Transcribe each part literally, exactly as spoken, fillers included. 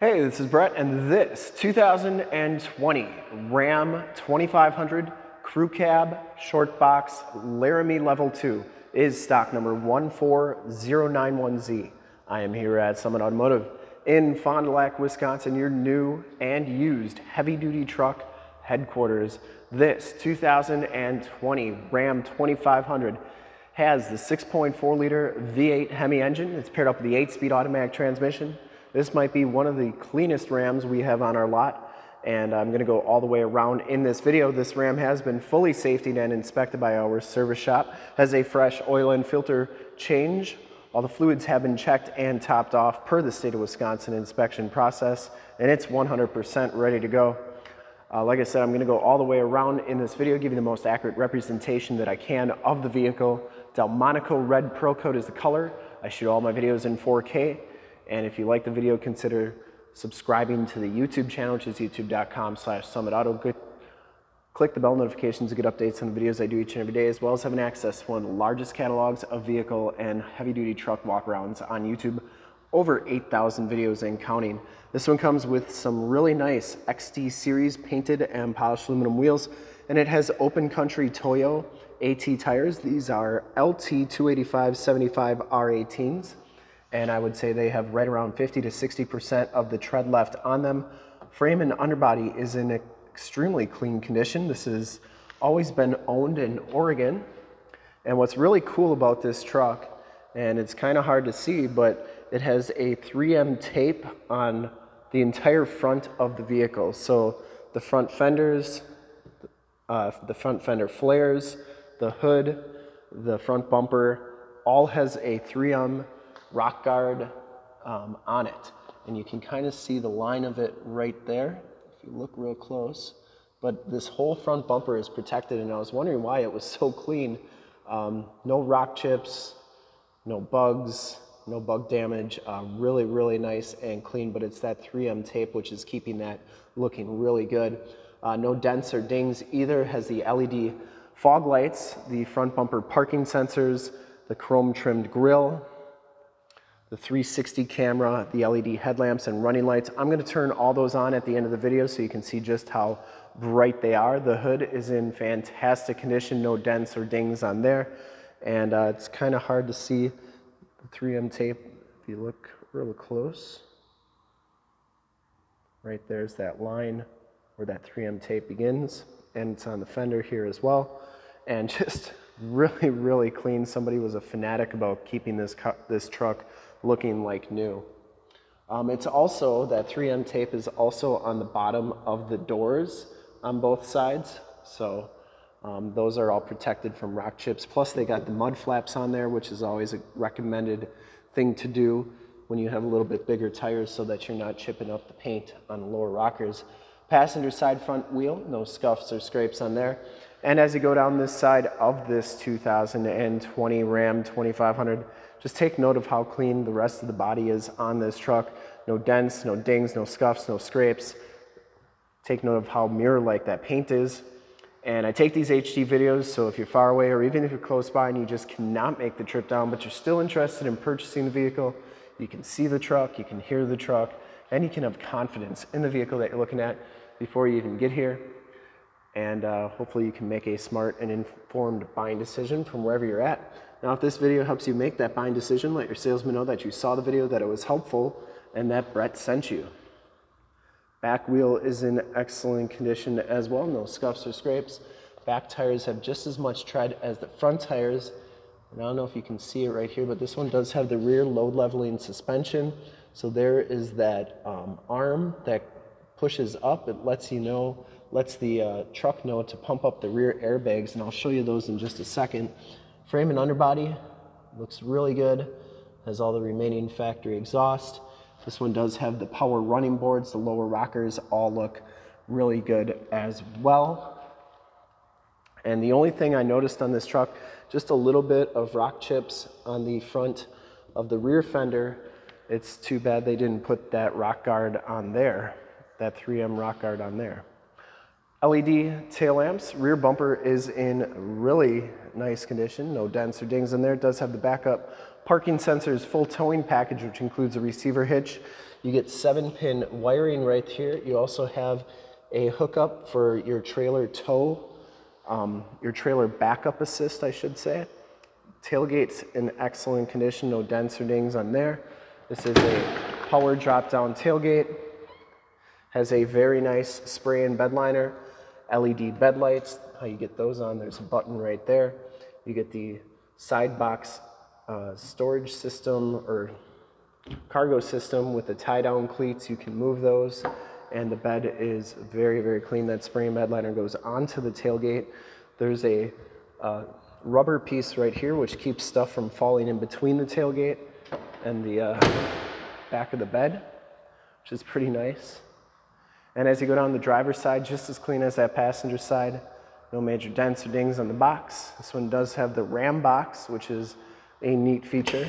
Hey, this is Brett, and this two thousand twenty Ram twenty-five hundred Crew Cab Short Box Laramie Level two is stock number one four zero nine one Z. I am here at Summit Automotive in Fond du Lac, Wisconsin, your new and used heavy-duty truck headquarters. This two thousand twenty Ram twenty-five hundred has the six point four liter V eight HEMI engine. It's paired up with the eight speed automatic transmission. This might be one of the cleanest Rams we have on our lot, and I'm going to go all the way around in this video. This Ram has been fully safetied and inspected by our service shop, has a fresh oil and filter change. All the fluids have been checked and topped off per the state of Wisconsin inspection process, and it's one hundred percent ready to go. Uh, like I said, I'm going to go all the way around in this video, give you the most accurate representation that I can of the vehicle. Delmonico Red Pearl Coat is the color. I shoot all my videos in four K. And if you like the video, consider subscribing to the YouTube channel, which is youtube dot com slash Summit Auto. Click the bell notifications to get updates on the videos I do each and every day, as well as having access to one of the largest catalogs of vehicle and heavy-duty truck walkarounds on YouTube, over eight thousand videos and counting. This one comes with some really nice X D series painted and polished aluminum wheels, and it has open country Toyo AT tires. These are L T two eighty-five seventy-five R eighteens. And I would say they have right around fifty to sixty percent of the tread left on them. Frame and underbody is in extremely clean condition. This has always been owned in Oregon. And what's really cool about this truck, and it's kind of hard to see, but it has a three M tape on the entire front of the vehicle. So the front fenders, uh, the front fender flares, the hood, the front bumper, all has a three M rock guard um, on it, and you can kind of see the line of it right there if you look real close. But this whole front bumper is protected, and I was wondering why it was so clean. Um, no rock chips, no bugs, no bug damage. Uh, really, really nice and clean, but it's that three M tape which is keeping that looking really good. Uh, no dents or dings either. Has the L E D fog lights, the front bumper parking sensors, the chrome trimmed grille, the three sixty camera, the L E D headlamps and running lights. I'm gonna turn all those on at the end of the video so you can see just how bright they are. The hood is in fantastic condition, no dents or dings on there. And uh, it's kind of hard to see the three M tape if you look real close. Right there's that line where that three M tape begins, and it's on the fender here as well. And just really, really clean. Somebody was a fanatic about keeping this, this truck looking like new. Um, it's also, that three M tape is also on the bottom of the doors on both sides. So um, those are all protected from rock chips. Plus they got the mud flaps on there, which is always a recommended thing to do when you have a little bit bigger tires so that you're not chipping up the paint on the lower rockers. Passenger side front wheel, no scuffs or scrapes on there. And as you go down this side of this two thousand twenty Ram twenty-five hundred, just take note of how clean the rest of the body is on this truck. No dents, no dings, no scuffs, no scrapes. Take note of how mirror-like that paint is. And I take these H D videos, so if you're far away or even if you're close by and you just cannot make the trip down, but you're still interested in purchasing the vehicle, you can see the truck, you can hear the truck, and you can have confidence in the vehicle that you're looking at before you even get here. And uh, hopefully you can make a smart and informed buying decision from wherever you're at. Now, if this video helps you make that buying decision, let your salesman know that you saw the video, that it was helpful, and that Brett sent you. Back wheel is in excellent condition as well, no scuffs or scrapes. Back tires have just as much tread as the front tires. And I don't know if you can see it right here, but this one does have the rear load leveling suspension. So there is that um, arm that pushes up. It lets you know, lets the uh, truck know to pump up the rear airbags, and I'll show you those in just a second. Frame and underbody looks really good. Has all the remaining factory exhaust. This one does have the power running boards. The lower rockers all look really good as well. And the only thing I noticed on this truck, just a little bit of rock chips on the front of the rear fender. It's too bad they didn't put that rock guard on there, that three M rock guard on there. L E D tail lamps, rear bumper is in really nice condition, no dents or dings in there. It does have the backup parking sensors, full towing package, which includes a receiver hitch. You get seven pin wiring right here. You also have a hookup for your trailer tow, um, your trailer backup assist, I should say. Tailgate's in excellent condition, no dents or dings on there. This is a power drop down tailgate. Has a very nice spray in bed liner, L E D bed lights. How you get those on, there's a button right there. You get the side box uh, storage system or cargo system with the tie down cleats. You can move those, and the bed is very, very clean. That spray and bed liner goes onto the tailgate. There's a uh, rubber piece right here which keeps stuff from falling in between the tailgate and the uh, back of the bed, which is pretty nice. And as you go down the driver's side, just as clean as that passenger side. No major dents or dings on the box. This one does have the RamBox, which is a neat feature.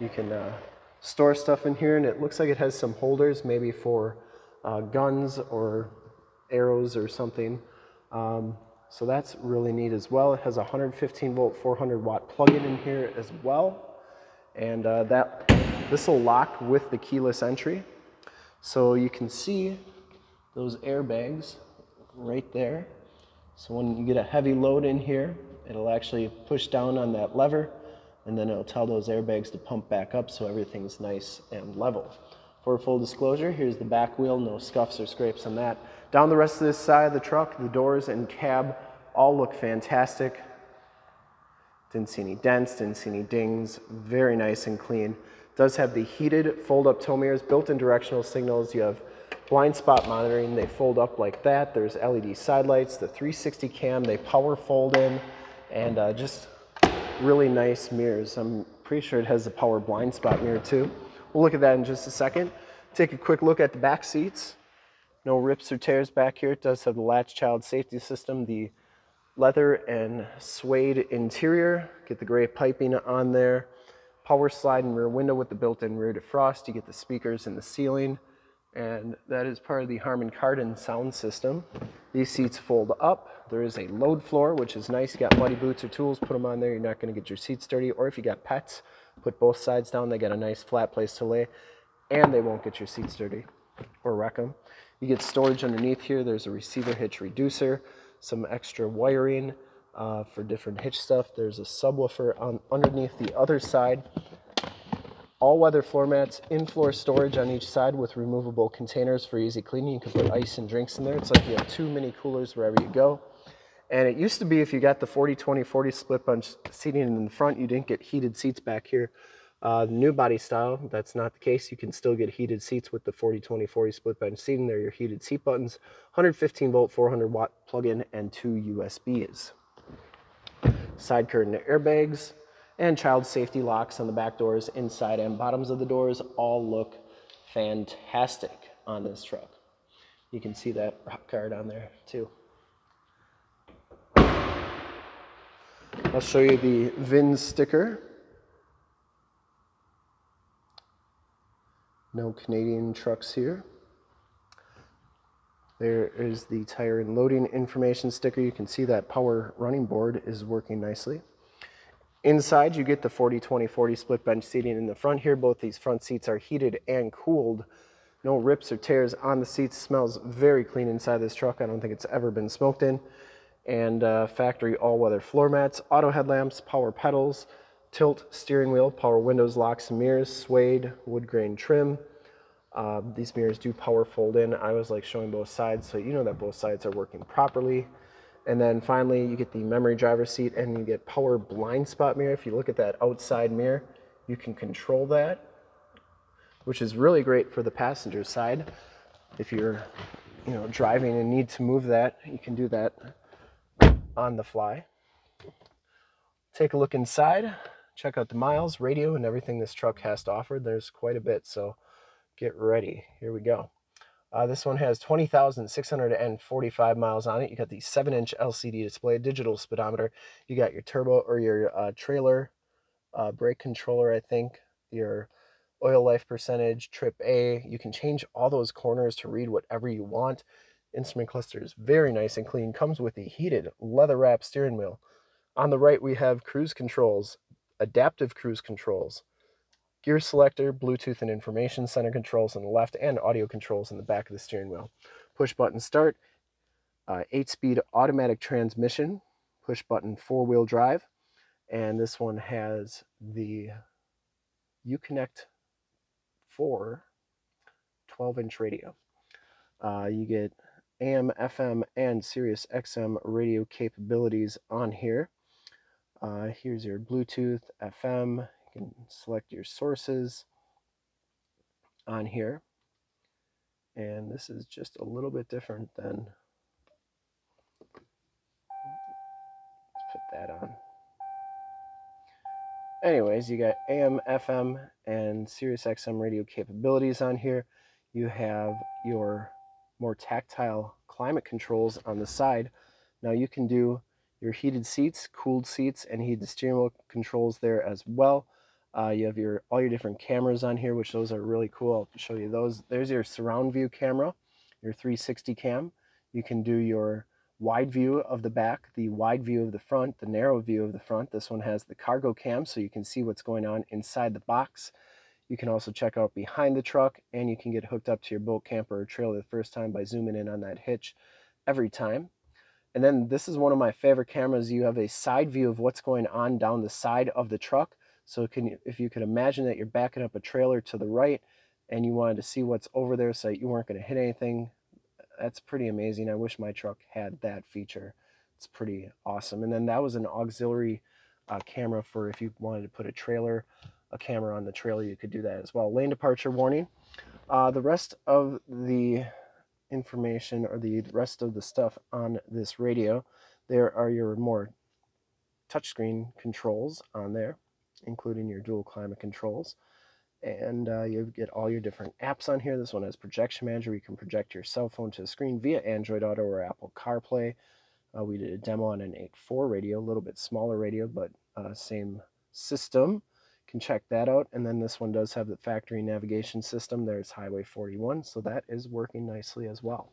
You can uh, store stuff in here, and it looks like it has some holders, maybe for uh, guns or arrows or something. Um, so that's really neat as well. It has a one hundred fifteen volt, four hundred watt plug-in in here as well. And uh, that this will lock with the keyless entry. So you can see those airbags right there. So when you get a heavy load in here, it'll actually push down on that lever, and then it'll tell those airbags to pump back up so everything's nice and level. For full disclosure, here's the back wheel, no scuffs or scrapes on that. Down the rest of this side of the truck, the doors and cab all look fantastic. Didn't see any dents, didn't see any dings, very nice and clean. Does have the heated fold-up tow mirrors, built-in directional signals. You have blind spot monitoring, they fold up like that. There's L E D side lights, the three sixty cam, they power fold in, and uh, just really nice mirrors. I'm pretty sure it has the power blind spot mirror too. We'll look at that in just a second. Take a quick look at the back seats. No rips or tears back here. It does have the latch child safety system, the leather and suede interior. Get the gray piping on there. Power slide and rear window with the built-in rear defrost. You get the speakers in the ceiling. And that is part of the Harman Kardon sound system. These seats fold up. There is a load floor, which is nice. You got muddy boots or tools, put them on there. You're not going to get your seats dirty. Or if you got pets, put both sides down. They got a nice flat place to lay, and they won't get your seats dirty or wreck them. You get storage underneath here. There's a receiver hitch reducer, some extra wiring uh, for different hitch stuff. There's a subwoofer on underneath the other side. All-weather floor mats, in-floor storage on each side with removable containers for easy cleaning. You can put ice and drinks in there. It's like you have two mini coolers wherever you go. And it used to be if you got the forty twenty forty split bunch seating in the front, you didn't get heated seats back here. Uh, new body style, that's not the case. You can still get heated seats with the forty twenty forty split bench seating. There are your heated seat buttons, one hundred fifteen volt, four hundred watt plug-in, and two U S Bs. Side curtain airbags, and child safety locks on the back doors, inside and bottoms of the doors, all look fantastic on this truck. You can see that rock guard on there too. I'll show you the V I N sticker. No Canadian trucks here. There is the tire and loading information sticker. You can see that power running board is working nicely. Inside, you get the forty twenty forty split bench seating in the front here. Both these front seats are heated and cooled. No rips or tears on the seats. Smells very clean inside this truck. I don't think it's ever been smoked in. And uh, factory all-weather floor mats, auto headlamps, power pedals, tilt steering wheel, power windows, locks and mirrors, suede, wood grain trim. Uh, these mirrors do power fold in. I was like showing both sides, so you know that both sides are working properly. And then finally, you get the memory driver's seat, and you get power blind spot mirror. If you look at that outside mirror, you can control that, which is really great for the passenger side. If you're, you know, driving and need to move that, you can do that on the fly. Take a look inside, check out the miles, radio, and everything this truck has to offer. There's quite a bit, so get ready. Here we go. Uh, this one has twenty thousand six hundred forty-five miles on it. You got the seven inch L C D display, digital speedometer. You got your turbo or your uh, trailer, uh, brake controller, I think, your oil life percentage, trip A. You can change all those corners to read whatever you want. Instrument cluster is very nice and clean. Comes with the heated leather-wrapped steering wheel. On the right, we have cruise controls, adaptive cruise controls, gear selector, Bluetooth and information center controls on the left, and audio controls on the back of the steering wheel. Push button start, uh, eight speed automatic transmission, push button four-wheel drive, and this one has the Uconnect four twelve inch radio. Uh, you get A M, F M, and Sirius X M radio capabilities on here. Uh, here's your Bluetooth, F M. You can select your sources on here. And this is just a little bit different than, let's put that on. Anyways, you got A M, F M, and Sirius X M radio capabilities on here. You have your more tactile climate controls on the side. Now you can do your heated seats, cooled seats, and heated steering wheel controls there as well. Uh, you have your all your different cameras on here, which those are really cool. I'll show you those. There's your surround view camera, your three sixty cam. You can do your wide view of the back, the wide view of the front, the narrow view of the front. This one has the cargo cam, so you can see what's going on inside the box. You can also check out behind the truck, and you can get hooked up to your boat, camper, or trailer the first time by zooming in on that hitch every time. And then this is one of my favorite cameras. You have a side view of what's going on down the side of the truck. So can, if you could imagine that you're backing up a trailer to the right and you wanted to see what's over there so that you weren't going to hit anything, that's pretty amazing. I wish my truck had that feature. It's pretty awesome. And then that was an auxiliary uh, camera for if you wanted to put a trailer a camera on the trailer, you could do that as well. Lane departure warning. Uh, the rest of the information or the rest of the stuff on this radio, there are your more touchscreen controls on there, including your dual climate controls. And uh, you get all your different apps on here. This one has projection manager. You can project your cell phone to the screen via Android Auto or Apple CarPlay. Uh, we did a demo on an eight point four radio, a little bit smaller radio, but uh, same system. Can check that out. And then this one does have the factory navigation system. There's highway forty-one, so that is working nicely as well.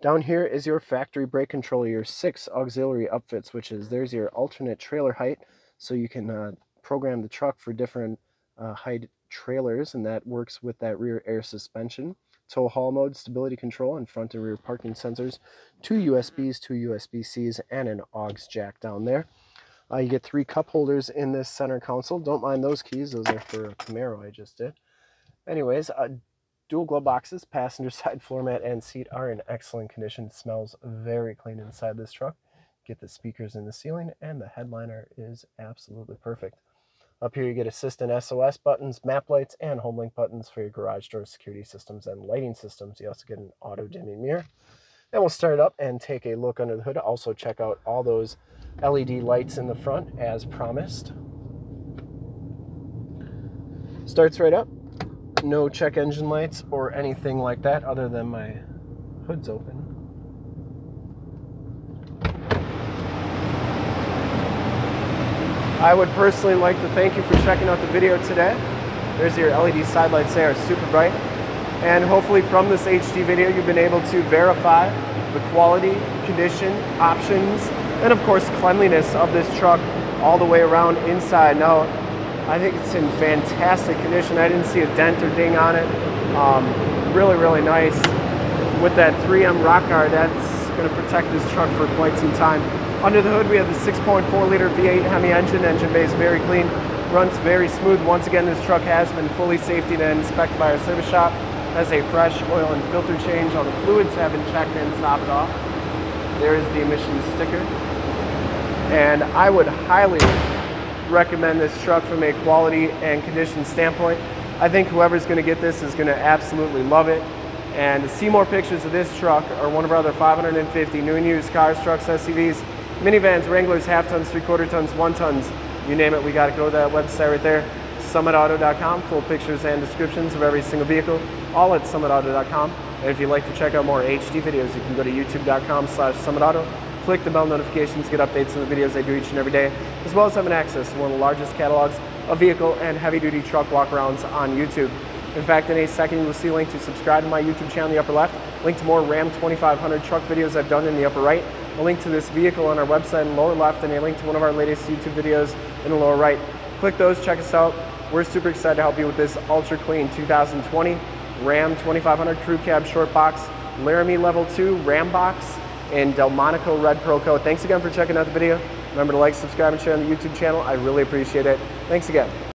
Down here is your factory brake controller, your six auxiliary upfit switches. There's your alternate trailer height, so you can uh, program the truck for different uh, height trailers, and that works with that rear air suspension, tow haul mode, stability control, and front and rear parking sensors, two U S Bs, two U S B Cs, and an aux jack down there. Uh, you get three cup holders in this center console. Don't mind those keys. Those are for a Camaro I just did. Anyways, uh, dual glove boxes, passenger side floor mat, and seat are in excellent condition. Smells very clean inside this truck. Get the speakers in the ceiling, and the headliner is absolutely perfect. Up here you get assistant S O S buttons, map lights, and HomeLink buttons for your garage door security systems and lighting systems. You also get an auto dimming mirror. And we'll start it up and take a look under the hood. Also check out all those L E D lights in the front as promised. Starts right up. No check engine lights or anything like that other than my hood's open. I would personally like to thank you for checking out the video today. There's your L E D side lights there, super bright. And hopefully from this H D video you've been able to verify the quality, condition, options, and of course cleanliness of this truck all the way around inside. Now, I think it's in fantastic condition. I didn't see a dent or ding on it. Um, really, really nice. With that three M rock guard, that's going to protect this truck for quite some time. Under the hood, we have the six point four liter V eight HEMI engine. Engine bay is very clean, runs very smooth. Once again, this truck has been fully safety and inspected by our service shop. Has a fresh oil and filter change. All the fluids have been checked and topped off. There is the emissions sticker. And I would highly recommend this truck from a quality and condition standpoint. I think whoever's gonna get this is gonna absolutely love it. And to see more pictures of this truck or one of our other five hundred fifty new and used cars, trucks, S U Vs, minivans, Wranglers, half tons, three quarter tons, one tons, you name it, we gotta go to that website right there. Summit auto dot com, full pictures and descriptions of every single vehicle, all at Summit auto dot com. And if you'd like to check out more H D videos, you can go to youtube dot com slash Summit Auto, click the bell notifications, get updates on the videos I do each and every day, as well as having access to one of the largest catalogs of vehicle and heavy-duty truck walk-arounds on YouTube. In fact, in a second, you will see a link to subscribe to my YouTube channel in the upper left, link to more Ram twenty-five hundred truck videos I've done in the upper right, a link to this vehicle on our website in the lower left, and a link to one of our latest YouTube videos in the lower right. Click those, check us out. We're super excited to help you with this ultra clean two thousand twenty Ram twenty-five hundred Crew Cab Short Box, Laramie Level two RamBox, and Delmonico Red Pro Coat. Thanks again for checking out the video. Remember to like, subscribe, and share on the YouTube channel. I really appreciate it. Thanks again.